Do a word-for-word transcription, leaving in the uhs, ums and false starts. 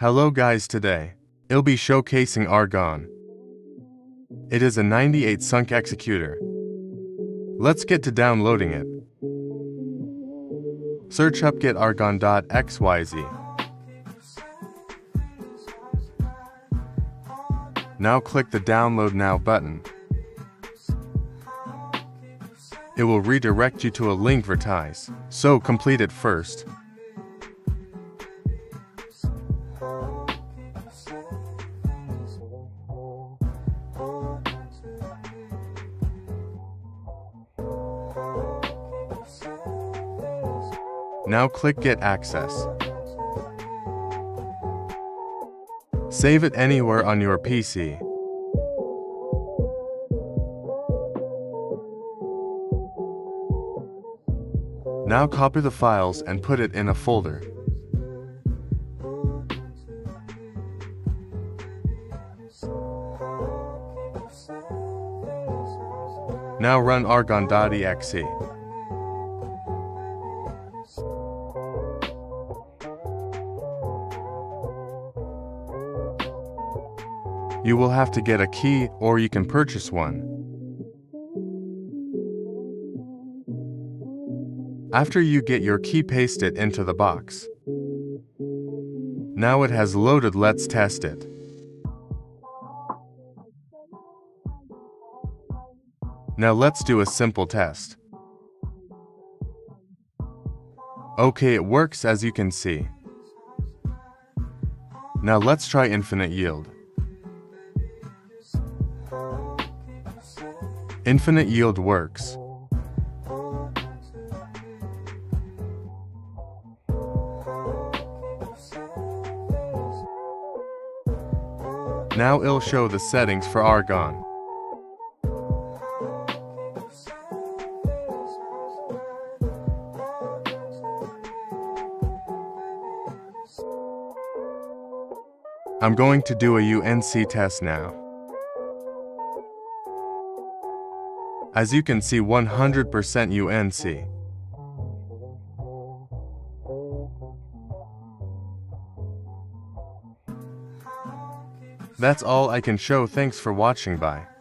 Hello guys, today I'll be showcasing Argon. It is a ninety-eight sunk executor. Let's get to downloading it. Search up get argon dot x y z. Now click the download now button. It will redirect you to a link vertise, so complete it first. Now click Get Access. Save it anywhere on your P C. Now copy the files and put it in a folder. Now run argon dot e x e. You will have to get a key, or you can purchase one. After you get your key, paste it into the box. Now it has loaded, let's test it. Now let's do a simple test. Okay, it works as you can see. Now let's try Infinite Yield. Infinite Yield works. Now it'll show the settings for Argon. I'm going to do a U N C test now. As you can see, one hundred percent U N C. That's all I can show. Thanks for watching. Bye.